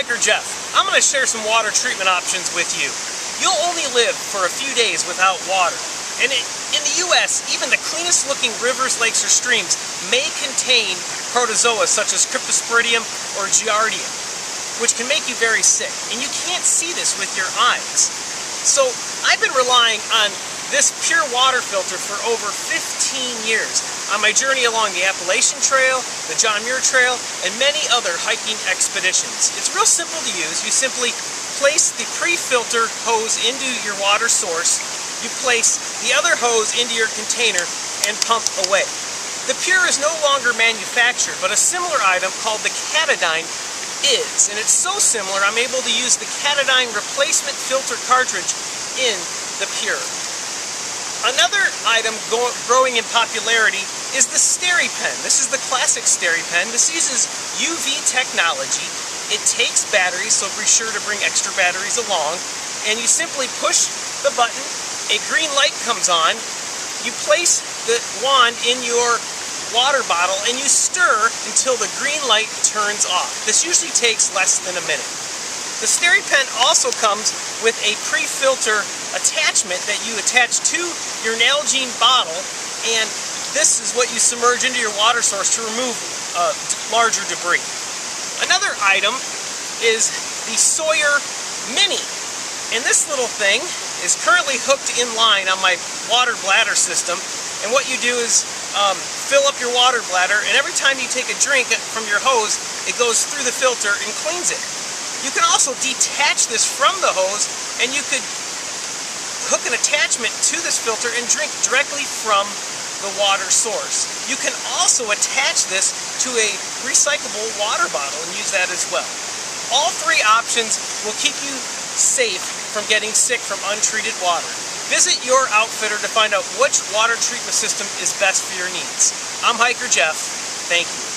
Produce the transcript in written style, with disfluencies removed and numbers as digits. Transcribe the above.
Biker Jeff. I'm going to share some water treatment options with you. You'll only live for a few days without water. And in the U.S., even the cleanest looking rivers, lakes, or streams may contain protozoa such as Cryptosporidium or Giardia, which can make you very sick. And you can't see this with your eyes. So I've been relying on this pure water filter for over 15 years on my journey along the Appalachian Trail, the John Muir Trail, and many other hiking expeditions. It's real simple to use. You simply place the pre-filter hose into your water source, you place the other hose into your container, and pump away. The Pure is no longer manufactured, but a similar item called the Katadyn is, and it's so similar I'm able to use the Katadyn replacement filter cartridge in the Pure. Another item growing in popularity is the SteriPen. This is the classic SteriPen. This uses UV technology. It takes batteries, so be sure to bring extra batteries along. And you simply push the button, a green light comes on, you place the wand in your water bottle, and you stir until the green light turns off. This usually takes less than a minute. The SteriPen also comes with a pre-filter attachment that you attach to your Nalgene bottle, and this is what you submerge into your water source to remove larger debris. Another item is the Sawyer Mini, and this little thing is currently hooked in line on my water bladder system, and what you do is fill up your water bladder, and every time you take a drink from your hose, it goes through the filter and cleans it. You can also detach this from the hose, and you could hook an attachment to this filter and drink directly from the water source. You can also attach this to a recyclable water bottle and use that as well. All three options will keep you safe from getting sick from untreated water. Visit your outfitter to find out which water treatment system is best for your needs. I'm Hiker Jeff. Thank you.